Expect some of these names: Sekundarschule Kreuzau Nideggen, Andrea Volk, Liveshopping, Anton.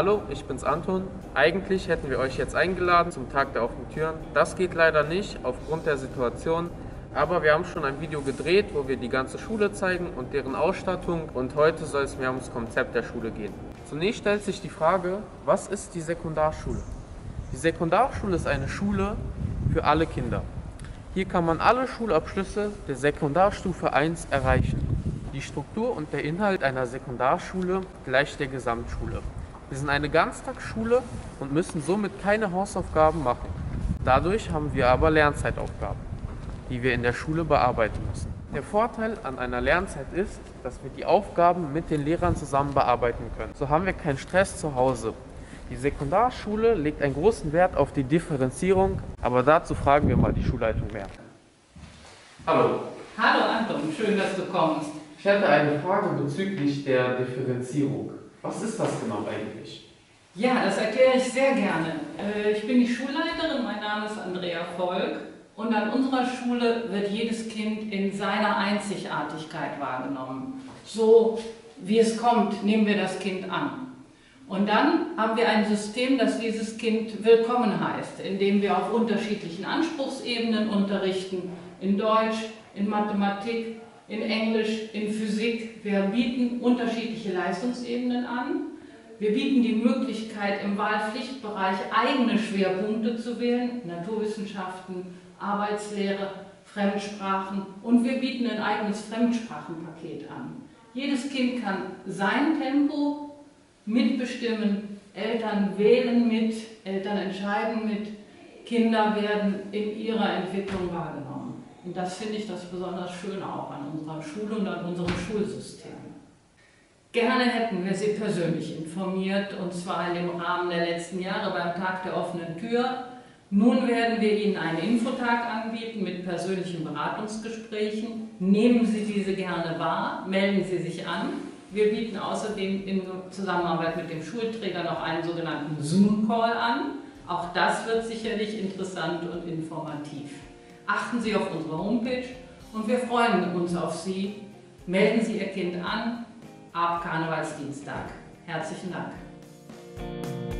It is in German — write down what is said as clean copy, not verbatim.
Hallo, ich bin's Anton. Eigentlich hätten wir euch jetzt eingeladen zum Tag der offenen Türen. Das geht leider nicht aufgrund der Situation, aber wir haben schon ein Video gedreht, wo wir die ganze Schule zeigen und deren Ausstattung, und heute soll es mehr ums Konzept der Schule gehen. Zunächst stellt sich die Frage, was ist die Sekundarschule? Die Sekundarschule ist eine Schule für alle Kinder. Hier kann man alle Schulabschlüsse der Sekundarstufe 1 erreichen. Die Struktur und der Inhalt einer Sekundarschule gleicht der Gesamtschule. Wir sind eine Ganztagsschule und müssen somit keine Hausaufgaben machen. Dadurch haben wir aber Lernzeitaufgaben, die wir in der Schule bearbeiten müssen. Der Vorteil an einer Lernzeit ist, dass wir die Aufgaben mit den Lehrern zusammen bearbeiten können. So haben wir keinen Stress zu Hause. Die Sekundarschule legt einen großen Wert auf die Differenzierung, aber dazu fragen wir mal die Schulleitung mehr. Hallo. Hallo Anton, schön, dass du kommst. Ich hatte eine Frage bezüglich der Differenzierung. Was ist das genau eigentlich? Ja, das erkläre ich sehr gerne. Ich bin die Schulleiterin, mein Name ist Andrea Volk, und an unserer Schule wird jedes Kind in seiner Einzigartigkeit wahrgenommen. So wie es kommt, nehmen wir das Kind an. Und dann haben wir ein System, das dieses Kind willkommen heißt, indem wir auf unterschiedlichen Anspruchsebenen unterrichten, in Deutsch, in Mathematik, in Englisch, in Physik. Wir bieten unterschiedliche Leistungsebenen an. Wir bieten die Möglichkeit, im Wahlpflichtbereich eigene Schwerpunkte zu wählen, Naturwissenschaften, Arbeitslehre, Fremdsprachen, und wir bieten ein eigenes Fremdsprachenpaket an. Jedes Kind kann sein Tempo mitbestimmen, Eltern wählen mit, Eltern entscheiden mit, Kinder werden in ihrer Entwicklung wahrgenommen. Und das finde ich das besonders schön auch an unserer Schule und an unserem Schulsystem. Gerne hätten wir Sie persönlich informiert, und zwar in dem Rahmen der letzten Jahre beim Tag der offenen Tür. Nun werden wir Ihnen einen Infotag anbieten mit persönlichen Beratungsgesprächen. Nehmen Sie diese gerne wahr, melden Sie sich an. Wir bieten außerdem in Zusammenarbeit mit dem Schulträger noch einen sogenannten Zoom-Call an. Auch das wird sicherlich interessant und informativ. Achten Sie auf unsere Homepage, und wir freuen uns auf Sie. Melden Sie Ihr Kind an ab Karnevalsdienstag. Herzlichen Dank.